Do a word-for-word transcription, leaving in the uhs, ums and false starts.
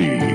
City.